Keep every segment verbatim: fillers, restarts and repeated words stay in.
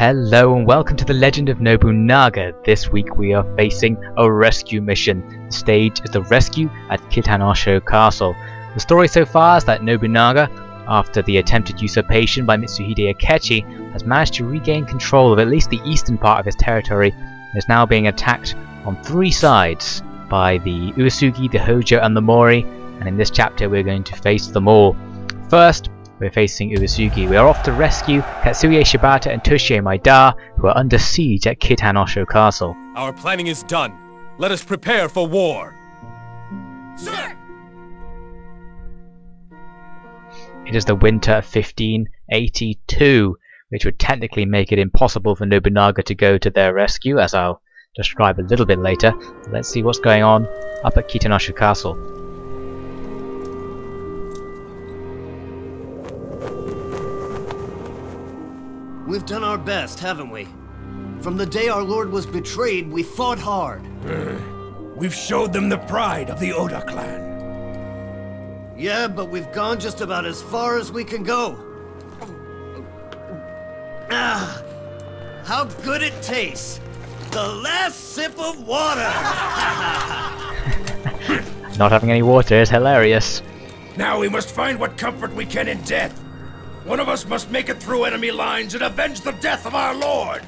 Hello and welcome to the Legend of Nobunaga. This week we are facing a rescue mission. The stage is the rescue at Kitanosho Castle. The story so far is that Nobunaga, after the attempted usurpation by Mitsuhide Akechi, has managed to regain control of at least the eastern part of his territory and is now being attacked on three sides by the Uesugi, the Hojo and the Mori, and in this chapter we're going to face them all. First, we're facing Uesugi. We are off to rescue Katsuie Shibata and Toshiie Maeda, who are under siege at Kitanosho Castle. Our planning is done. Let us prepare for war. Sir! It is the winter of fifteen eighty-two, which would technically make it impossible for Nobunaga to go to their rescue, as I'll describe a little bit later. Let's see what's going on up at Kitanosho Castle. We've done our best, haven't we? From the day our lord was betrayed, we fought hard. We've showed them the pride of the Oda clan. Yeah, but we've gone just about as far as we can go. Ah, how good it tastes! The last sip of water! Not having any water is hilarious. Now we must find what comfort we can in death. One of us must make it through enemy lines and avenge the death of our lord!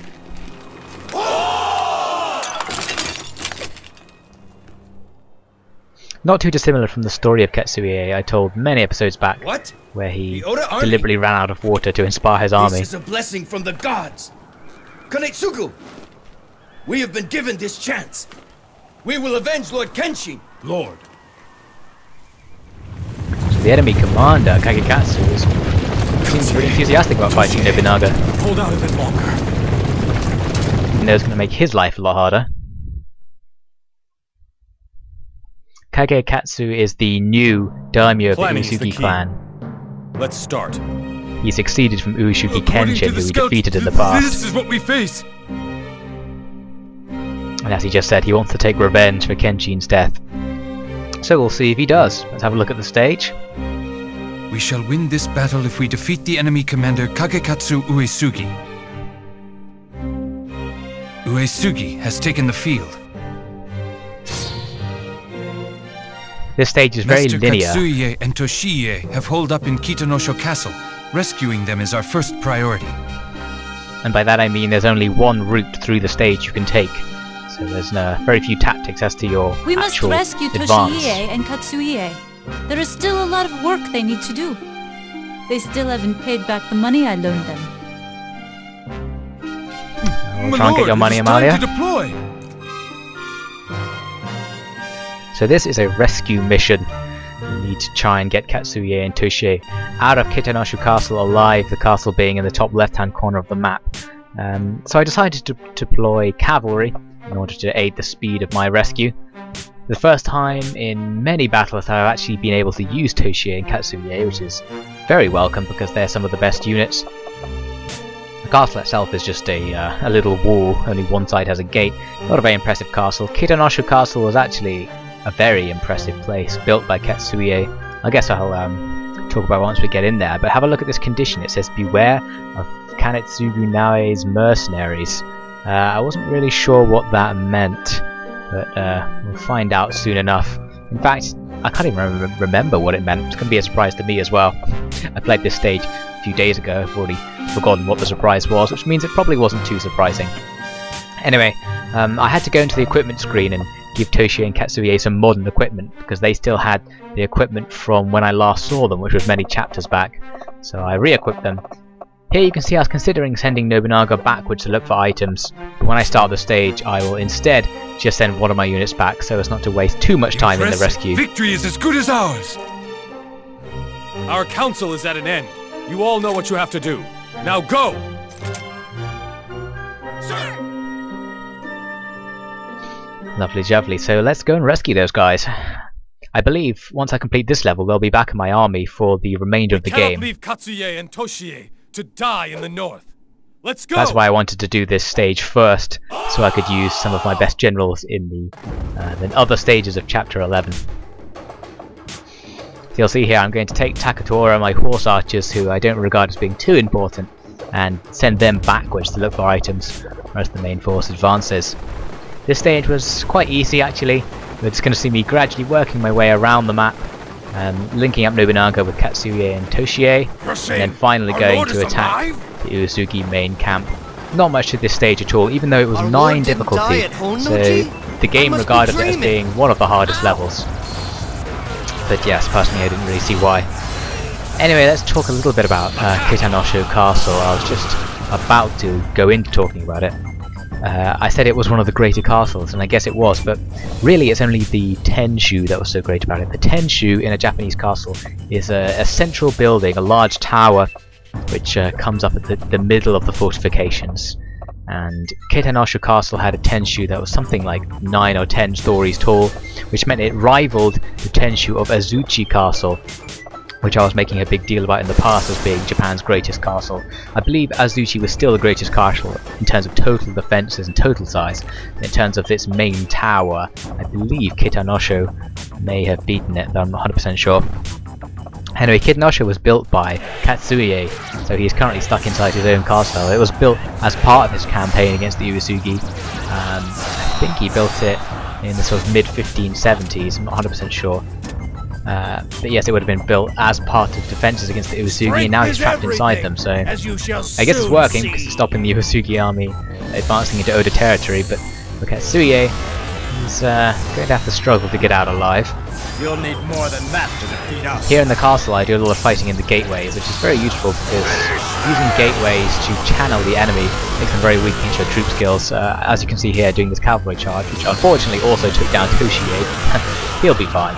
Not too dissimilar from the story of Katsuie I told many episodes back, what? where he deliberately ran out of water to inspire his army. This is a blessing from the gods! Kanetsugu! We have been given this chance! We will avenge Lord Kenshin! Lord! So the enemy commander, Kagekatsu, is... seems pretty enthusiastic about fighting Nobunaga. Hold out a bit longer. Even though it's going to make his life a lot harder. Kagekatsu is the new daimyo of the Uesugi clan. Let's start. He succeeded from Uesugi Kenshin, who he defeated in the past. This is what we face. And as he just said, he wants to take revenge for Kenshin's death. So we'll see if he does. Let's have a look at the stage. We shall win this battle if we defeat the enemy commander Kagekatsu Uesugi. Uesugi has taken the field. This stage is very Master linear. Katsuie and Toshiie have holed up in Kitanosho Castle. Rescuing them is our first priority. And by that I mean there's only one route through the stage you can take. So there's uh, very few tactics as to your we actual We must rescue advance. Toshiie and Katsuie. There is still a lot of work they need to do. They still haven't paid back the money I loaned them. We'll try and get your money, Amalia. So this is a rescue mission. You need to try and get Katsuie and Toshiie out of Kitanosho Castle alive, the castle being in the top left-hand corner of the map. Um, so I decided to deploy cavalry in order to aid the speed of my rescue. The first time in many battles that I've actually been able to use Toshiie and Katsuie, which is very welcome because they're some of the best units. The castle itself is just a, uh, a little wall, only one side has a gate. Not a very impressive castle. Kitanosho Castle was actually a very impressive place, built by Katsuie. I guess I'll um, talk about it once we get in there, but have a look at this condition. It says, beware of Kanetsugu Naoe's mercenaries. Uh, I wasn't really sure what that meant. But uh, we'll find out soon enough. In fact, I can't even re remember what it meant. It's going to be a surprise to me as well. I played this stage a few days ago. I've already forgotten what the surprise was, which means it probably wasn't too surprising. Anyway, um, I had to go into the equipment screen and give Toshiie and Katsuie some modern equipment, because they still had the equipment from when I last saw them, which was many chapters back. So I re-equipped them. Here you can see I was considering sending Nobunaga backwards to look for items, but when I start the stage I will instead just send one of my units back so as not to waste too much time in the rescue. Victory is as good as ours! Our council is at an end. You all know what you have to do. Now go! Sir! Lovely jubbly, so let's go and rescue those guys. I believe once I complete this level they'll be back in my army for the remainder of the game. We cannot leave Katsuie and Toshiie to die in the north. Let's go. That's why I wanted to do this stage first, so I could use some of my best generals in the uh, in other stages of chapter eleven. So you'll see here I'm going to take Takatora, my horse archers, who I don't regard as being too important, and send them backwards to look for items as the main force advances. This stage was quite easy actually. We're just going to see me gradually working my way around the map, um, linking up Nobunaga with Katsuie and Toshiie, and then finally going to attack the Uesugi main camp. Not much at this stage at all, even though it was nine difficulty, so the game regarded it as being one of the hardest levels. But yes, personally I didn't really see why. Anyway, let's talk a little bit about uh, Kitanosho Castle. I was just about to go into talking about it. Uh, I said it was one of the greater castles, and I guess it was, but really it's only the Tenshu that was so great about it. The Tenshu in a Japanese castle is a, a central building, a large tower, which uh, comes up at the, the middle of the fortifications. And Kitanosho Castle had a Tenshu that was something like nine or ten stories tall, which meant it rivaled the Tenshu of Azuchi Castle, which I was making a big deal about in the past as being Japan's greatest castle. I believe Azuchi was still the greatest castle in terms of total defences and total size. In terms of its main tower, I believe Kitanosho may have beaten it, though I'm not one hundred percent sure. Anyway, Kitanosho was built by Katsuie, so he's currently stuck inside his own castle. It was built as part of his campaign against the Uesugi. Um, I think he built it in the sort of mid fifteen seventies, I'm not one hundred percent sure. Uh, but yes, it would have been built as part of defences against the Uesugi, and now he's trapped inside them, so I guess it's working because it's stopping the Uesugi army advancing into Oda territory. But look at Katsuie, he's uh, going to have to struggle to get out alive. You'll need more than that to defeat us. Here in the castle I do a lot of fighting in the gateways, which is very useful because using gateways to channel the enemy makes them very weak against your troop skills. Uh, as you can see here, doing this cavalry charge, which unfortunately also took down Toshiie. He'll be fine.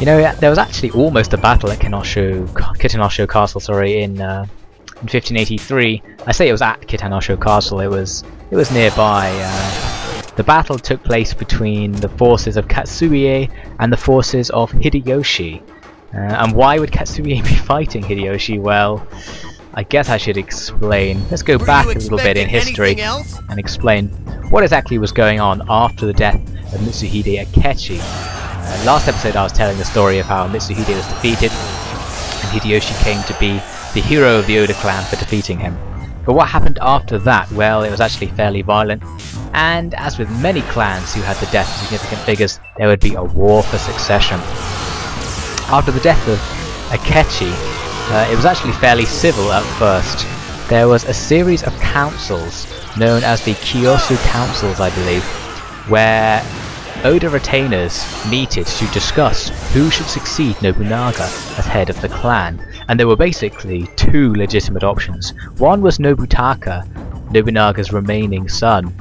You know, there was actually almost a battle at Kitanosho, Kitanosho Castle, sorry, in, uh, in fifteen eighty-three. I say it was at Kitanosho Castle. It was it was nearby. Uh, the battle took place between the forces of Katsuie and the forces of Hideyoshi. Uh, and why would Katsuie be fighting Hideyoshi? Well, I guess I should explain. Let's go back a little bit in history and explain what exactly was going on after the death of Mitsuhide Akechi. Uh, last episode I was telling the story of how Mitsuhide was defeated and Hideyoshi came to be the hero of the Oda clan for defeating him. But what happened after that? Well, it was actually fairly violent, and as with many clans who had the death of significant figures, there would be a war for succession. After the death of Akechi, uh, it was actually fairly civil at first. There was a series of councils known as the Kiyosu Councils, I believe, where Oda retainers needed to discuss who should succeed Nobunaga as head of the clan, and there were basically two legitimate options. One was Nobutaka, Nobunaga's remaining son.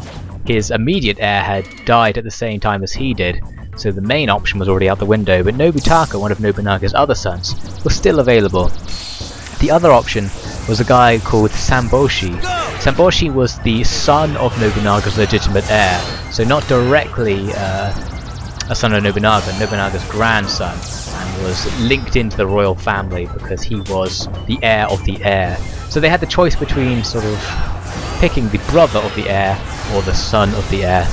His immediate heir had died at the same time as he did, so the main option was already out the window, but Nobutaka, one of Nobunaga's other sons, was still available. The other option was a guy called Samboshi. Samboshi was the son of Nobunaga's legitimate heir, so not directly uh, a son of Nobunaga, Nobunaga's grandson, and was linked into the royal family because he was the heir of the heir. So they had the choice between sort of picking the brother of the heir or the son of the heir,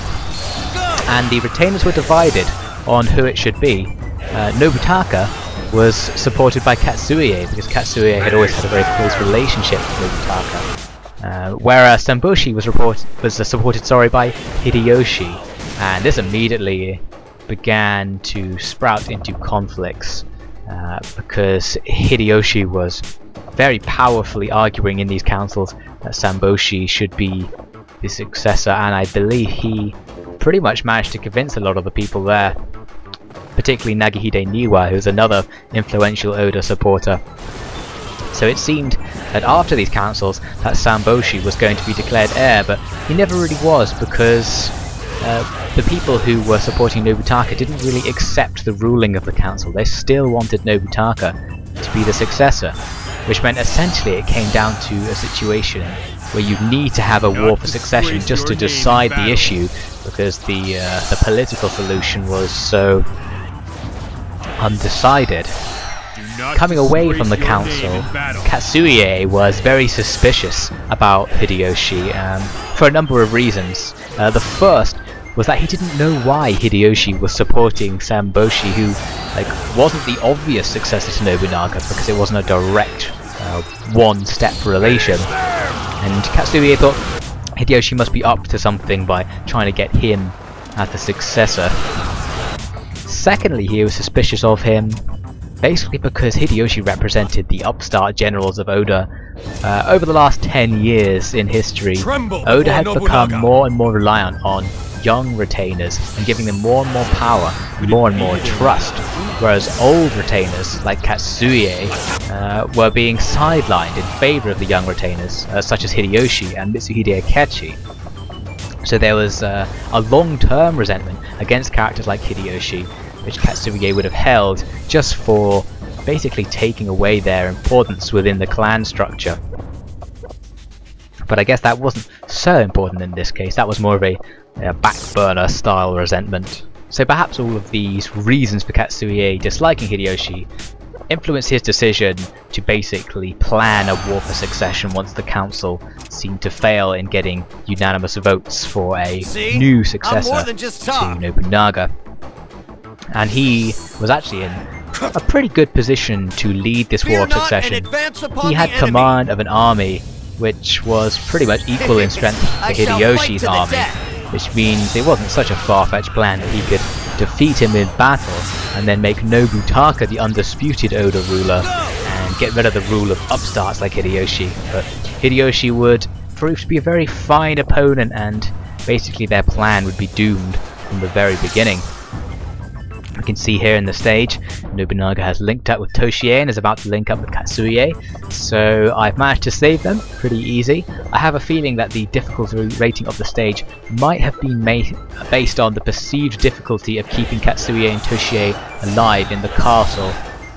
and the retainers were divided on who it should be. Uh, Nobutaka was supported by Katsuie because Katsuie had always had a very close relationship with Nobutaka. Uh, whereas Samboshi was, report was uh, supported sorry, by Hideyoshi, and this immediately began to sprout into conflicts uh, because Hideyoshi was very powerfully arguing in these councils that Samboshi should be the successor, and I believe he pretty much managed to convince a lot of the people there, particularly Nagahide Niwa, who's another influential Oda supporter. So it seemed that after these councils that Samboshi was going to be declared heir, but he never really was because uh, the people who were supporting Nobutaka didn't really accept the ruling of the council. They still wanted Nobutaka to be the successor, which meant essentially it came down to a situation where you need to have a war for succession just to decide the issue, because the, uh, the political solution was so undecided. Coming away from the council, Katsuie was very suspicious about Hideyoshi um, for a number of reasons. Uh, the first was that he didn't know why Hideyoshi was supporting Samboshi, who like wasn't the obvious successor to Nobunaga because it wasn't a direct uh, one-step relation. And Katsuie thought Hideyoshi must be up to something by trying to get him as the successor. Secondly, he was suspicious of him basically because Hideyoshi represented the upstart generals of Oda. Uh, over the last ten years in history, Oda had become more and more reliant on young retainers and giving them more and more power, more and more trust, whereas old retainers like Katsuie uh, were being sidelined in favour of the young retainers, uh, such as Hideyoshi and Mitsuhide Akechi. So there was uh, a long-term resentment against characters like Hideyoshi, which Katsuie would have held just for basically taking away their importance within the clan structure. But I guess that wasn't so important in this case, that was more of a, a backburner style resentment. So perhaps all of these reasons for Katsuie disliking Hideyoshi influenced his decision to basically plan a war for succession once the council seemed to fail in getting unanimous votes for a See? new successor to Nobunaga. And he was actually in a pretty good position to lead this war of succession. He had command of an army which was pretty much equal in strength to Hideyoshi's army, which means it wasn't such a far-fetched plan that he could defeat him in battle and then make Nobutaka the undisputed Oda ruler and get rid of the rule of upstarts like Hideyoshi. But Hideyoshi would prove to be a very fine opponent, and basically their plan would be doomed from the very beginning. We can see here in the stage, Nobunaga has linked up with Toshiie and is about to link up with Katsuie, so I've managed to save them, pretty easy. I have a feeling that the difficulty rating of the stage might have been made based on the perceived difficulty of keeping Katsuie and Toshiie alive in the castle,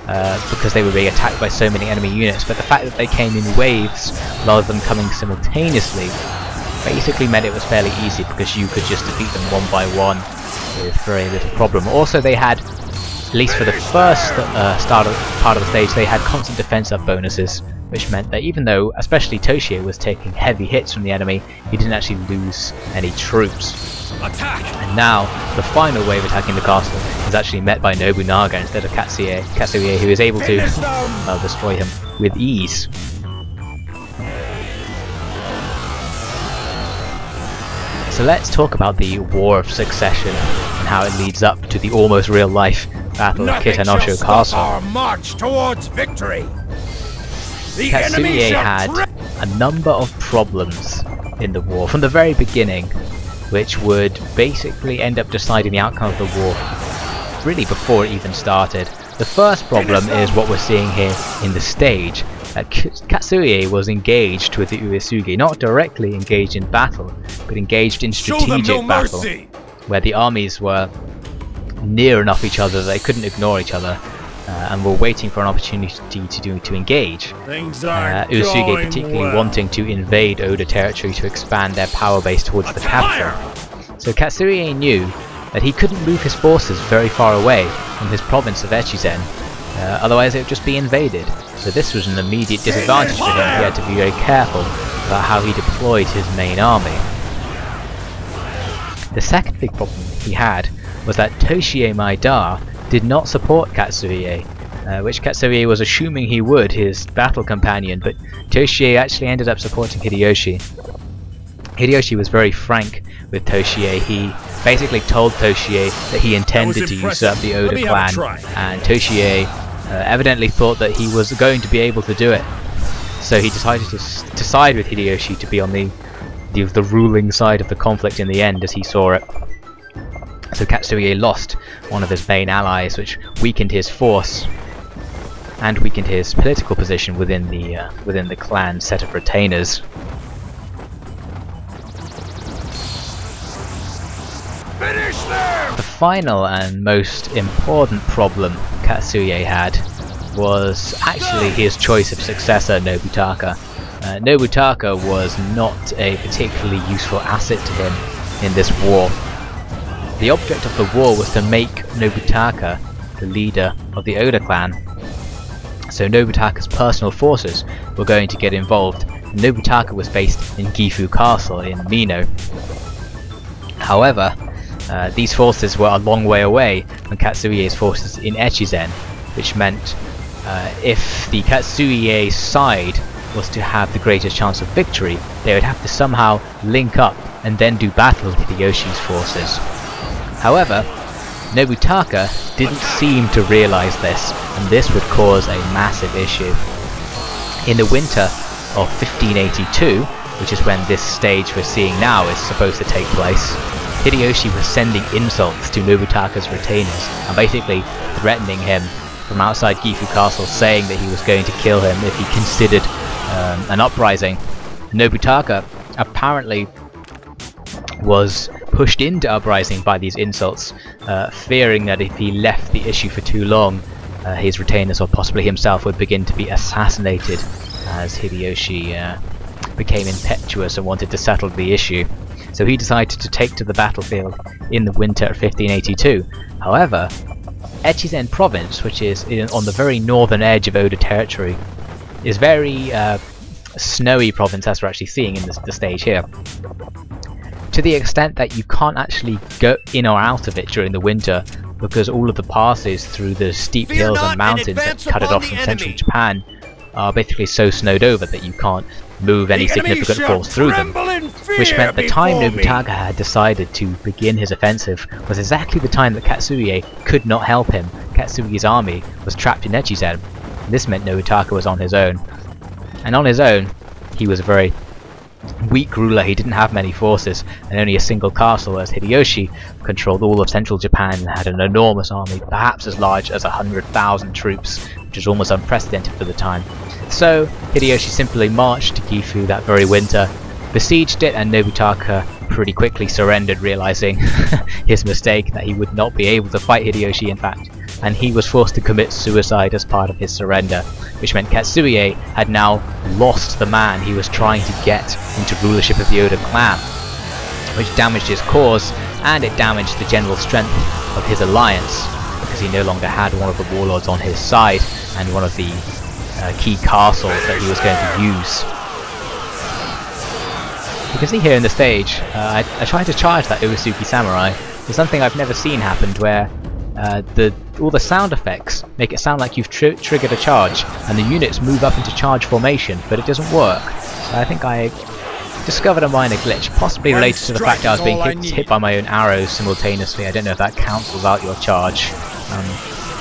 uh, because they were being attacked by so many enemy units, but the fact that they came in waves rather than coming simultaneously basically meant it was fairly easy because you could just defeat them one by one with very little problem. Also, they had, at least for the first uh, start of, part of the stage, they had constant defense up bonuses, which meant that even though, especially Toshiie was taking heavy hits from the enemy, he didn't actually lose any troops. Attack! And now, the final wave attacking the castle is actually met by Nobunaga instead of Katsuie, Katsuie who is able to uh, destroy him with ease. So let's talk about the War of Succession and how it leads up to the almost real-life Battle of Kitanosho Castle. Our march towards victory. The Katsuie had a number of problems in the war from the very beginning, which would basically end up deciding the outcome of the war really before it even started. The first problem is what we're seeing here in the stage. Uh, Katsuie was engaged with the Uesugi, not directly engaged in battle, but engaged in strategic no battle, mercy. where the armies were near enough each other that they couldn't ignore each other, uh, and were waiting for an opportunity to do to engage. Things uh, Uesugi particularly well. wanting to invade Oda territory to expand their power base towards Attire. the capital. So Katsuie knew that he couldn't move his forces very far away from his province of Echizen, uh, otherwise it would just be invaded. So this was an immediate disadvantage to him. He had to be very careful about how he deployed his main army. The second big problem he had was that Toshiie Maeda did not support Katsuie, uh, which Katsuie was assuming he would, his battle companion, but Toshiie actually ended up supporting Hideyoshi. Hideyoshi was very frank with Toshiie. He basically told Toshiie that he intended that to usurp the Oda clan, and Toshiie Uh, evidently thought that he was going to be able to do it, so he decided to, s to side with Hideyoshi to be on the, the the ruling side of the conflict in the end, as he saw it. So Katsuie lost one of his main allies, which weakened his force and weakened his political position within the uh, within the clan set of retainers. Finish them! The final and most important problem Katsuie had was actually his choice of successor, Nobutaka. Uh, Nobutaka was not a particularly useful asset to him in this war. The object of the war was to make Nobutaka the leader of the Oda clan, so Nobutaka's personal forces were going to get involved. Nobutaka was based in Gifu Castle in Mino. However, Uh, these forces were a long way away from Katsuie's forces in Echizen, which meant uh, if the Katsuie side was to have the greatest chance of victory, they would have to somehow link up and then do battles with Hideyoshi's forces. However, Nobutaka didn't seem to realize this, and this would cause a massive issue. In the winter of fifteen eighty-two, which is when this stage we're seeing now is supposed to take place, Hideyoshi was sending insults to Nobutaka's retainers and basically threatening him from outside Gifu Castle, saying that he was going to kill him if he considered um, an uprising. Nobutaka apparently was pushed into uprising by these insults, uh, fearing that if he left the issue for too long, uh, his retainers or possibly himself would begin to be assassinated, as Hideyoshi uh, became impetuous and wanted to settle the issue. So he decided to take to the battlefield in the winter of fifteen eighty-two. However, Echizen Province, which is in, on the very northern edge of Oda territory, is very uh, snowy province, as we're actually seeing in this, the stage here, to the extent that you can't actually go in or out of it during the winter, because all of the passes through the steep Fear hills and mountains that cut it off from enemy. Central Japan are basically so snowed over that you can't move any significant force through them, which meant the time Nobutaka had decided to begin his offensive was exactly the time that Katsuie could not help him. Katsuie's army was trapped in Echizen. This meant Nobutaka was on his own, and on his own he was a very weak ruler. He didn't have many forces and only a single castle, as Hideyoshi controlled all of central Japan and had an enormous army, perhaps as large as one hundred thousand troops, which was almost unprecedented for the time. So Hideyoshi simply marched to Gifu that very winter, besieged it, and Nobutaka pretty quickly surrendered, realizing his mistake, that he would not be able to fight Hideyoshi in fact, and he was forced to commit suicide as part of his surrender, which meant Katsuie had now lost the man he was trying to get into rulership of the Oda clan, which damaged his cause, and it damaged the general strength of his alliance, because he no longer had one of the warlords on his side and one of the uh, key castles that he was going to use. You can see here in the stage, uh, I, I tried to charge that Uesugi samurai. There's something I've never seen happened where Uh, the, all the sound effects make it sound like you've tri triggered a charge, and the units move up into charge formation, but it doesn't work. So I think I discovered a minor glitch, possibly related to the fact I was being hit, hit by my own arrows simultaneously. I don't know if that cancels out your charge, um,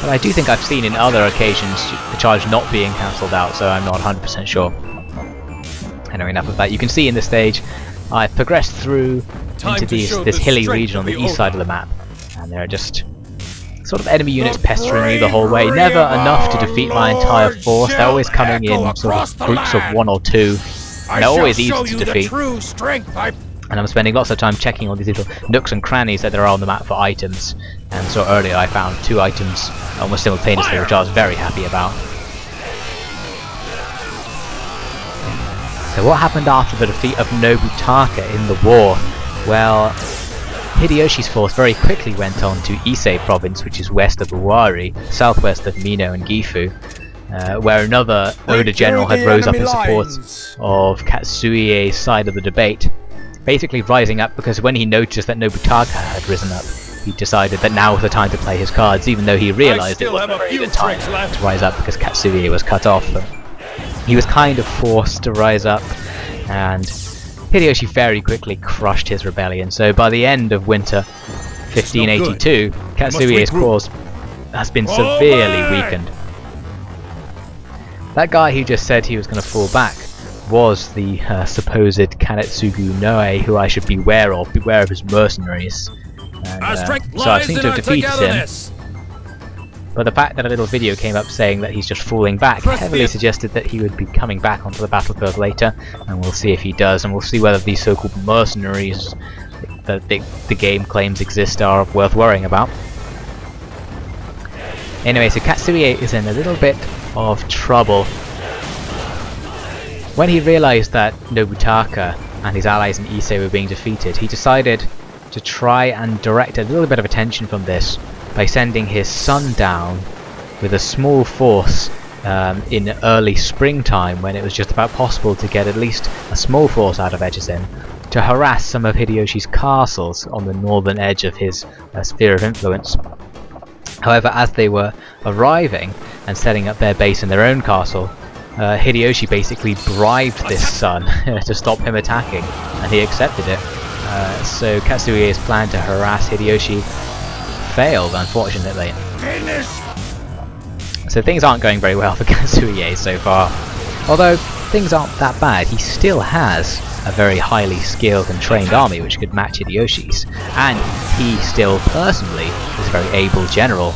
but I do think I've seen in other occasions the charge not being cancelled out, so I'm not one hundred percent sure. Anyway, enough of that. You can see in this stage I've progressed through into these, this hilly region on the east side of the map, and there are just sort of enemy units pestering me the whole way, never enough to defeat my entire force. They're always coming in sort of groups of one or two, and they're always easy to defeat. And I'm spending lots of time checking all these little nooks and crannies that there are on the map for items, and so earlier I found two items almost simultaneously, which I was very happy about. So what happened after the defeat of Nobutaka in the war? Well, Hideyoshi's force very quickly went on to Ise Province, which is west of Owari, southwest of Mino and Gifu, uh, where another Oda general had rose up in support of Katsuie's side of the debate, basically rising up because when he noticed that Nobutaka had risen up, he decided that now was the time to play his cards, even though he realised it wasn't really the time to rise up because Katsuie was cut off. But he was kind of forced to rise up, and Hideyoshi very quickly crushed his rebellion. So by the end of winter fifteen eighty-two, Katsuie's cause has been severely weakened. That guy who just said he was going to fall back was the uh, supposed Kanetsugu Naoe, who I should beware of, beware of his mercenaries. And, uh, so I seem to have defeated him. But the fact that a little video came up saying that he's just falling back heavily suggested that he would be coming back onto the battlefield later, and we'll see if he does, and we'll see whether these so-called mercenaries that the, the game claims exist are worth worrying about. Anyway, so Katsuie is in a little bit of trouble. When he realised that Nobutaka and his allies in Ise were being defeated, he decided to try and direct a little bit of attention from this by sending his son down with a small force um, in early springtime, when it was just about possible to get at least a small force out of Echizen, to harass some of Hideyoshi's castles on the northern edge of his uh, sphere of influence. However, as they were arriving and setting up their base in their own castle, uh, Hideyoshi basically bribed this son to stop him attacking, and he accepted it. Uh, so Katsuie's plan to harass Hideyoshi failed, unfortunately. Finish. So things aren't going very well for Katsuie so far. Although things aren't that bad, he still has a very highly skilled and trained army which could match Hideyoshi's, and he still personally is a very able general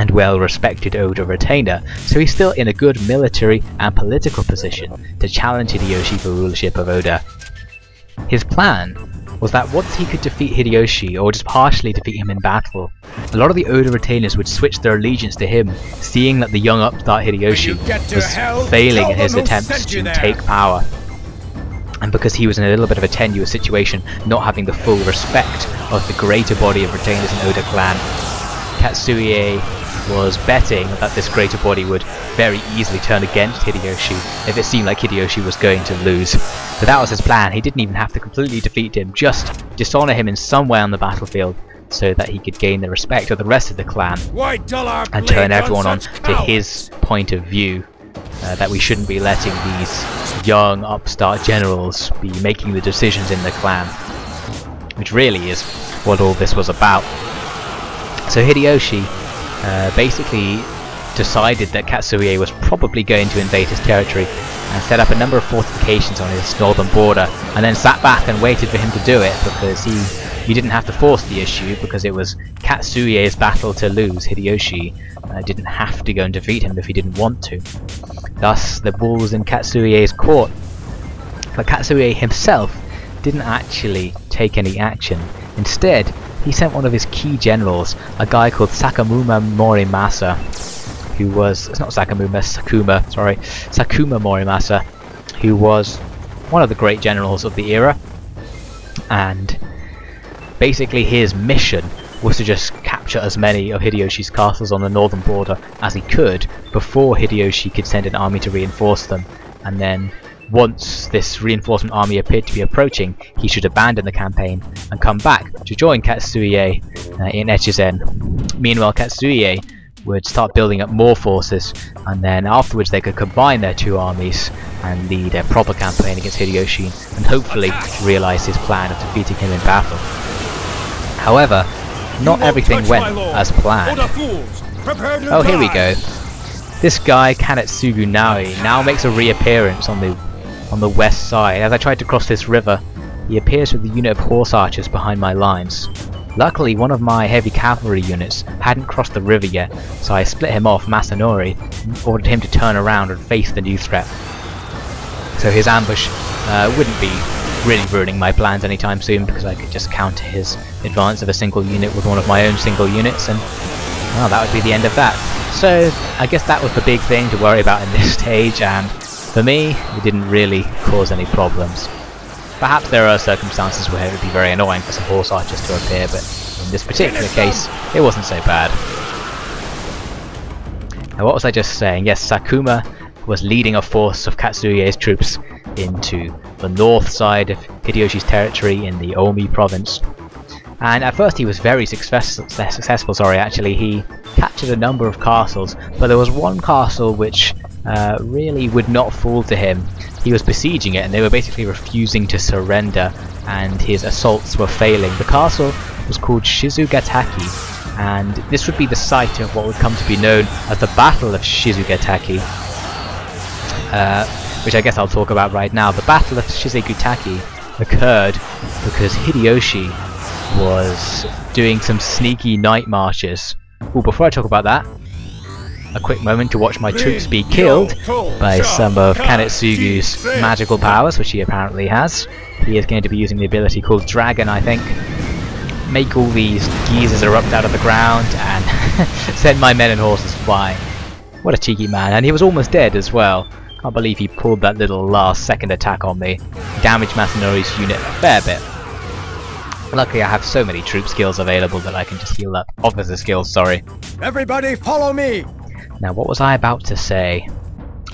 and well-respected Oda retainer, so he's still in a good military and political position to challenge Hideyoshi for rulership of Oda. His plan was that once he could defeat Hideyoshi, or just partially defeat him in battle, a lot of the Oda retainers would switch their allegiance to him, seeing that the young upstart Hideyoshi was hell, failing in his attempts to there. take power. And because he was in a little bit of a tenuous situation, not having the full respect of the greater body of retainers in Oda clan, Katsuie was betting that this greater body would very easily turn against Hideyoshi if it seemed like Hideyoshi was going to lose. So that was his plan. He didn't even have to completely defeat him, just dishonour him in some way on the battlefield so that he could gain the respect of the rest of the clan and turn everyone on to his point of view. Uh, that we shouldn't be letting these young upstart generals be making the decisions in the clan, which really is what all this was about. So Hideyoshi uh, basically decided that Katsuie was probably going to invade his territory and set up a number of fortifications on his northern border, and then sat back and waited for him to do it, because he, he didn't have to force the issue, because it was Katsuie's battle to lose. Hideyoshi uh, didn't have to go and defeat him if he didn't want to. Thus, the ball was in Katsuie's court, but Katsuie himself didn't actually take any action. Instead, he sent one of his key generals, a guy called Sakuma Morimasa, who was, it's not Sakamuma, Sakuma, sorry, Sakuma Morimasa, who was one of the great generals of the era, and basically his mission was to just capture as many of Hideyoshi's castles on the northern border as he could before Hideyoshi could send an army to reinforce them, and then once this reinforcement army appeared to be approaching, he should abandon the campaign and come back to join Katsuie uh, in Echizen. Meanwhile, Katsuie would start building up more forces, and then afterwards they could combine their two armies and lead a proper campaign against Hideyoshi and hopefully realise his plan of defeating him in battle. However, not everything went as planned. Oh, here we go. This guy, Kanetsugu Naoe, now makes a reappearance on the on the west side. As I tried to cross this river, he appears with a unit of horse archers behind my lines. Luckily, one of my heavy cavalry units hadn't crossed the river yet, so I split him off, Masanori, and ordered him to turn around and face the new threat. So his ambush uh, wouldn't be really ruining my plans anytime soon, because I could just counter his advance of a single unit with one of my own single units, and well, that would be the end of that. So I guess that was the big thing to worry about in this stage, and for me, it didn't really cause any problems. Perhaps there are circumstances where it would be very annoying for some horse archers to appear, but in this particular case, it wasn't so bad. Now, what was I just saying? Yes, Sakuma was leading a force of Katsuie's troops into the north side of Hideyoshi's territory in the Omi Province. And at first he was very success successful, sorry, actually. He captured a number of castles, but there was one castle which uh, really would not fall to him. He was besieging it and they were basically refusing to surrender, and his assaults were failing. The castle was called Shizugatake, and this would be the site of what would come to be known as the Battle of Shizugatake, uh, which I guess I'll talk about right now. The Battle of Shizugatake occurred because Hideyoshi was doing some sneaky night marches. Oh, before I talk about that, a quick moment to watch my troops be killed by some of Kanetsugu's magical powers, which he apparently has. He is going to be using the ability called Dragon, I think. Make all these geezers erupt out of the ground and send my men and horses flying. What a cheeky man. And he was almost dead as well. Can't believe he pulled that little last second attack on me. Damaged Masanori's unit a fair bit. Luckily, I have so many troop skills available that I can just heal up. Officer skills, sorry. Everybody follow me! Now, what was I about to say?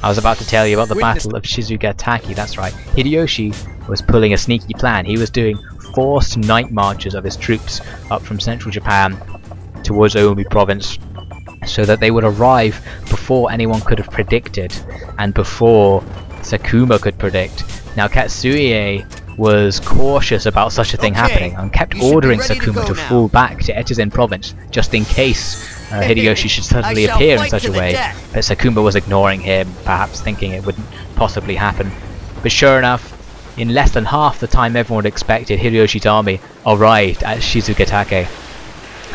I was about to tell you about the Witness Battle of Shizugatake, that's right. Hideyoshi was pulling a sneaky plan. He was doing forced night marches of his troops up from central Japan towards Omi Province so that they would arrive before anyone could have predicted and before Sakuma could predict. Now Katsuie was cautious about such a thing okay. happening and kept you ordering Sakuma to, to fall back to Echizen province just in case uh, Hideyoshi should suddenly appear in such a way, death. but Sakuma was ignoring him, perhaps thinking it wouldn't possibly happen. But sure enough, in less than half the time everyone expected, Hideyoshi's army arrived at Shizugatake.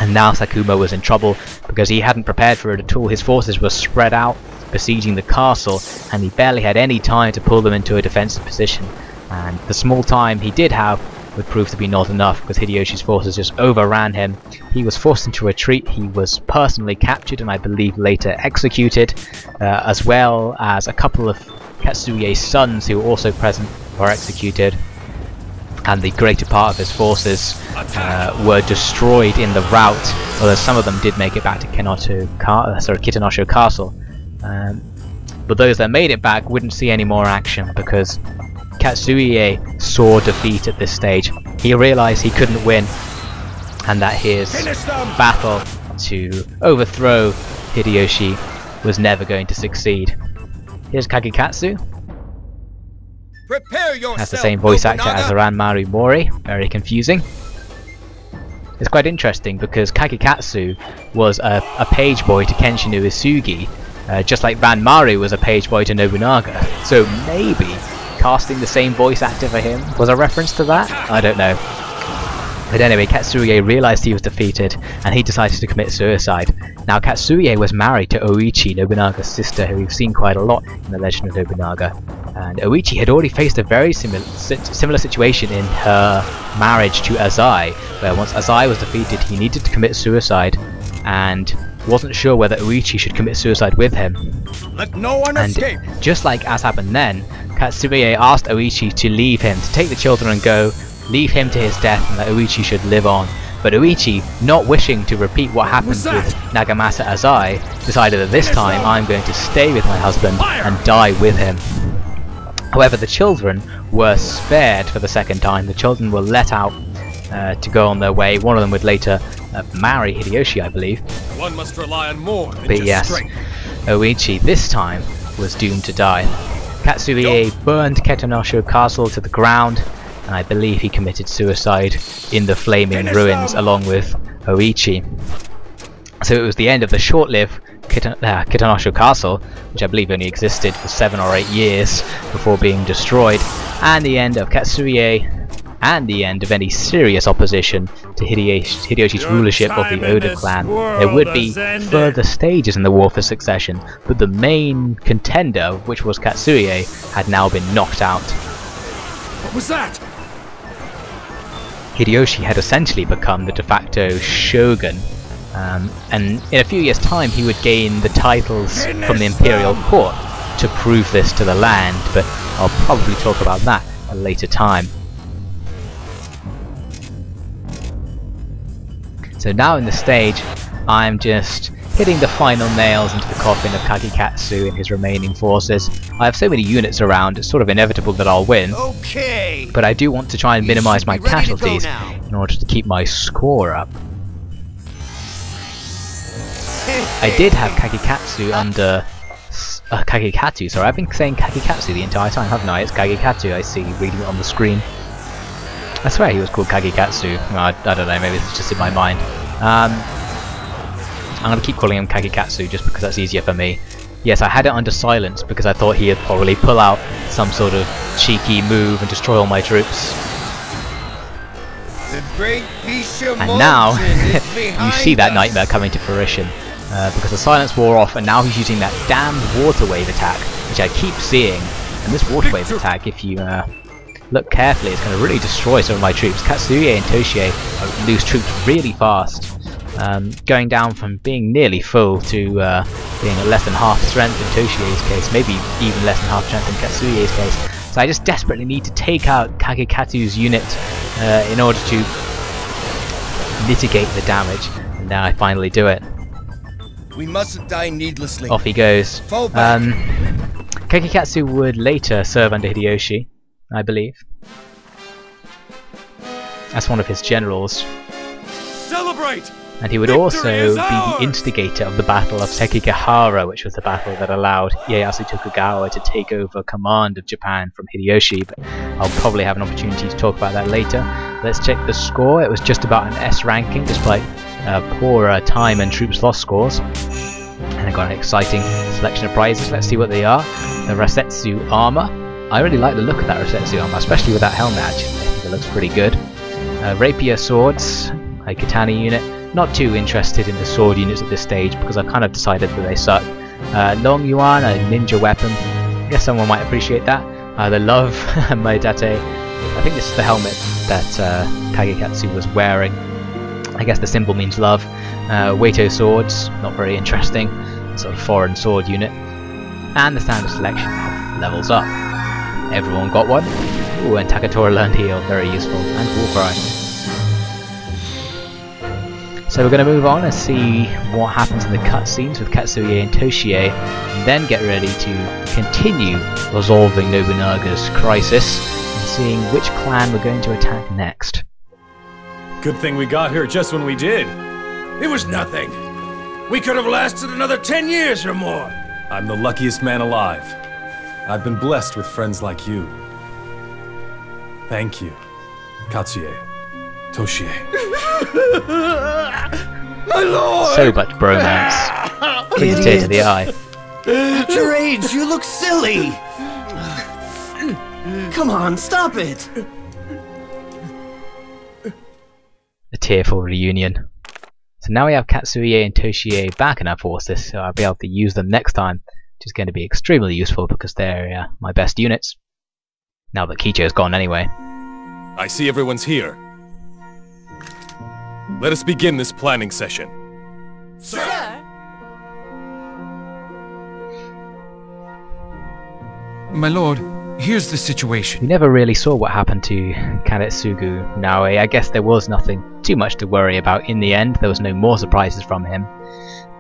And now Sakuma was in trouble because he hadn't prepared for it at all. His forces were spread out besieging the castle and he barely had any time to pull them into a defensive position. And the small time he did have would prove to be not enough because Hideyoshi's forces just overran him. He was forced into retreat, he was personally captured and I believe later executed, uh, as well as a couple of Katsuie's sons who were also present were executed. And the greater part of his forces uh, were destroyed in the rout, although some of them did make it back to Ka sorry, Kitanosho Castle. Um, but those that made it back wouldn't see any more action because Katsuie saw defeat at this stage. He realised he couldn't win and that his battle to overthrow Hideyoshi was never going to succeed. Here's Kagekatsu. Prepare yourself, that's the same voice actor Nobunaga. as Ranmaru Mori. Very confusing. It's quite interesting because Kagekatsu was a, a page boy to Kenshin Uesugi, uh, just like Ranmaru was a page boy to Nobunaga. So maybe casting the same voice actor for him was a reference to that? I don't know. But anyway, Katsuie realised he was defeated and he decided to commit suicide. Now Katsuie was married to Oichi, Nobunaga's sister, who we've seen quite a lot in The Legend of Nobunaga. And Oichi had already faced a very similar similar situation in her marriage to Azai, where once Azai was defeated he needed to commit suicide and wasn't sure whether Oichi should commit suicide with him. Let no one and escape. Just like as happened then, Katsuie asked Oichi to leave him, to take the children and go, leave him to his death and that Oichi should live on. But Oichi, not wishing to repeat what happened with Nagamasa Azai, decided that this time I'm going to stay with my husband and die with him. However, the children were spared for the second time. The children were let out uh, to go on their way. One of them would later uh, marry Hideyoshi, I believe. One must rely on more than but just yes, strength. Oichi this time was doomed to die. Katsuie burned Kitanosho Castle to the ground, and I believe he committed suicide in the flaming ruins along with Oichi. So it was the end of the short-lived Kitan uh, Kitanosho Castle, which I believe only existed for seven or eight years before being destroyed, and the end of Katsuie, and the end of any serious opposition to Hideyoshi, Hideyoshi's Your rulership of the Oda clan. There would be further stages in the war for succession, but the main contender, which was Katsuie, had now been knocked out. What was that? Hideyoshi had essentially become the de facto shogun. Um, and in a few years' time he would gain the titles from the imperial court to prove this to the land, but I'll probably talk about that at a later time. So now in the stage I'm just hitting the final nails into the coffin of Kagekatsu and his remaining forces. I have so many units around, it's sort of inevitable that I'll win, okay. but I do want to try and minimise my casualties in order to keep my score up. I did have Kagekatsu under... Uh, Kagekatsu, sorry, I've been saying Kagekatsu the entire time, haven't I? It's Kagekatsu I see reading it on the screen. I swear he was called Kagekatsu. Well, I, I don't know, maybe it's just in my mind. Um, I'm going to keep calling him Kagekatsu just because that's easier for me. Yes, I had it under silence because I thought he would probably pull out some sort of cheeky move and destroy all my troops. The great and now, you see that nightmare coming to fruition. Uh, because the silence wore off and now he's using that damned water wave attack, which I keep seeing. And this water wave attack, if you uh, look carefully, it's going to really destroy some of my troops. Katsuie and Toshiie lose troops really fast, um, going down from being nearly full to uh, being at less than half strength in Toshie's case, maybe even less than half strength in Katsuie's case. So I just desperately need to take out Kagekatsu's unit uh, in order to mitigate the damage, and now I finally do it. We mustn't die needlessly. Off he goes. Um, Kagekatsu would later serve under Hideyoshi, I believe, as one of his generals. Celebrate! And he would Victory also be ours! the instigator of the Battle of Sekigahara, which was the battle that allowed Ieyasu Tokugawa to take over command of Japan from Hideyoshi, but I'll probably have an opportunity to talk about that later. Let's check the score. It was just about an S ranking, despite uh, poorer time and troops loss scores. And I got an exciting selection of prizes. Let's see what they are. The Rasetsu armor. I really like the look of that Rasetsu armor, especially with that helmet actually. I think it looks pretty good. Uh, rapier swords, a Katana unit. Not too interested in the sword units at this stage because I've kind of decided that they suck. Uh, Long Yuan, a ninja weapon. I guess someone might appreciate that. Uh, the Love Maidate. I think this is the helmet that uh, Kagekatsu was wearing. I guess the symbol means love. Uh, Waito swords, not very interesting. Sort of foreign sword unit. And the standard selection levels up. Everyone got one. Ooh, and Takatora learned heal, very useful. And war cry. So we're going to move on and see what happens in the cutscenes with Katsuie and Toshiie, and then get ready to continue resolving Nobunaga's crisis and seeing which clan we're going to attack next. Good thing we got here just when we did. It was nothing. We could have lasted another ten years or more. I'm the luckiest man alive. I've been blessed with friends like you. Thank you, Katsuie. My lord! So much bromance. Pretty tear to the eye. At your age, you look silly! Come on, stop it! A tearful reunion. So now we have Katsuie and Toshiie back in our forces, so I'll be able to use them next time, which is going to be extremely useful because they're uh, my best units. Now that Kicho's gone anyway. I see everyone's here. Let us begin this planning session. Sir! My lord, here's the situation. We never really saw what happened to Kanetsugu Naoe. I guess there was nothing too much to worry about in the end. There was no more surprises from him.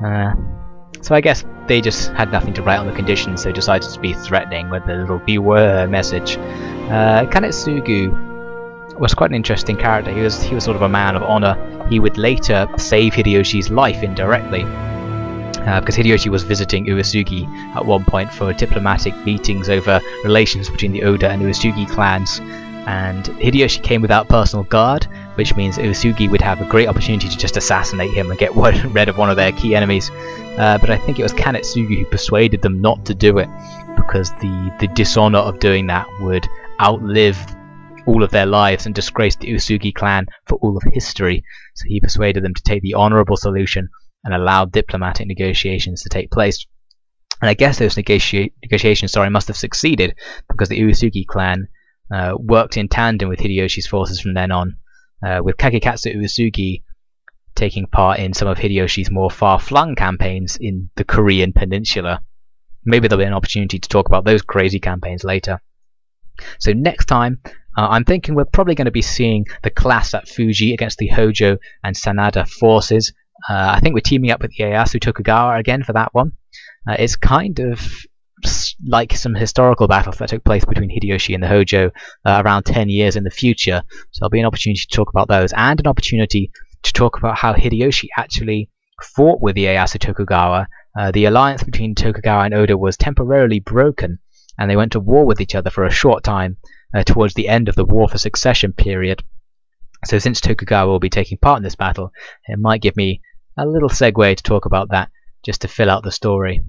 Uh, so I guess they just had nothing to write on the conditions, so decided to be threatening with the little beware message. Uh, Kanetsugu was quite an interesting character. He was he was sort of a man of honour. He would later save Hideyoshi's life indirectly, uh, because Hideyoshi was visiting Uesugi at one point for diplomatic meetings over relations between the Oda and Uesugi clans, and Hideyoshi came without personal guard, which means Uesugi would have a great opportunity to just assassinate him and get one, rid of one of their key enemies. Uh, but I think it was Kanetsugu who persuaded them not to do it, because the, the dishonour of doing that would outlive all of their lives and disgraced the Uesugi clan for all of history. So he persuaded them to take the honourable solution and allowed diplomatic negotiations to take place. And I guess those negotia negotiations sorry, must have succeeded, because the Uesugi clan uh, worked in tandem with Hideyoshi's forces from then on, uh, with Kagekatsu Uesugi taking part in some of Hideyoshi's more far-flung campaigns in the Korean peninsula. Maybe there'll be an opportunity to talk about those crazy campaigns later. So next time, Uh, I'm thinking we're probably going to be seeing the clash at Fuji against the Hojo and Sanada forces. Uh, I think we're teaming up with Ieyasu Tokugawa again for that one. Uh, it's kind of like some historical battles that took place between Hideyoshi and the Hojo uh, around ten years in the future. So there'll be an opportunity to talk about those, and an opportunity to talk about how Hideyoshi actually fought with Ieyasu Tokugawa. Uh, the alliance between Tokugawa and Oda was temporarily broken, and they went to war with each other for a short time. Uh, towards the end of the War for Succession period. So since Tokugawa will be taking part in this battle, it might give me a little segue to talk about that, just to fill out the story.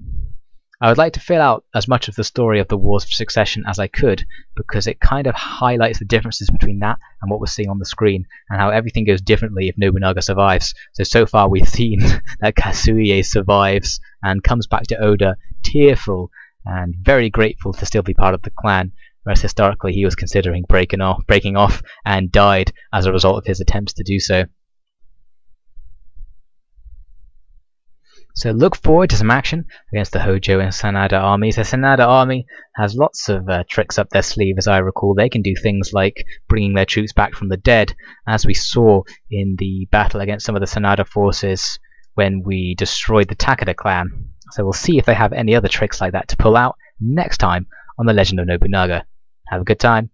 I would like to fill out as much of the story of the Wars for Succession as I could, because it kind of highlights the differences between that and what we're seeing on the screen, and how everything goes differently if Nobunaga survives. So, so far we've seen that Katsuie survives and comes back to Oda tearful and very grateful to still be part of the clan, whereas historically he was considering breaking off, breaking off and died as a result of his attempts to do so. So look forward to some action against the Hojo and Sanada armies. The Sanada army has lots of uh, tricks up their sleeve, as I recall. They can do things like bringing their troops back from the dead, as we saw in the battle against some of the Sanada forces when we destroyed the Takatora clan. So we'll see if they have any other tricks like that to pull out, next time on The Legend of Nobunaga. Have a good time.